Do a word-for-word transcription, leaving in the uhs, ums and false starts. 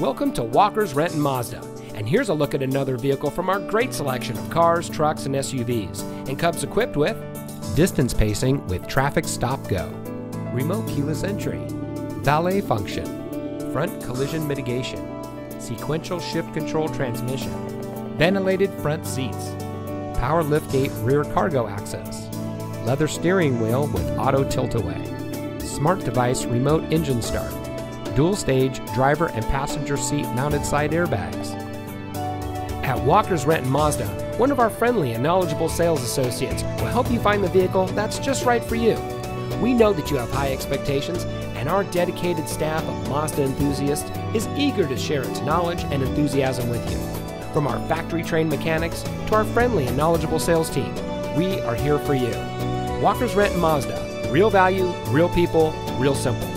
Welcome to Walker's Renton Mazda, and here's a look at another vehicle from our great selection of cars, trucks, and S U Vs, and comes equipped with distance pacing with traffic stop-go, remote keyless entry, valet function, front collision mitigation, sequential shift control transmission, ventilated front seats, power liftgate rear cargo access, leather steering wheel with auto tilt-away, smart device remote engine start, dual stage driver and passenger seat mounted side airbags. At Walker's Renton Mazda, one of our friendly and knowledgeable sales associates will help you find the vehicle that's just right for you. We know that you have high expectations, and our dedicated staff of Mazda enthusiasts is eager to share its knowledge and enthusiasm with you. From our factory-trained mechanics to our friendly and knowledgeable sales team, we are here for you. Walker's Renton Mazda. Real value, real people, real simple.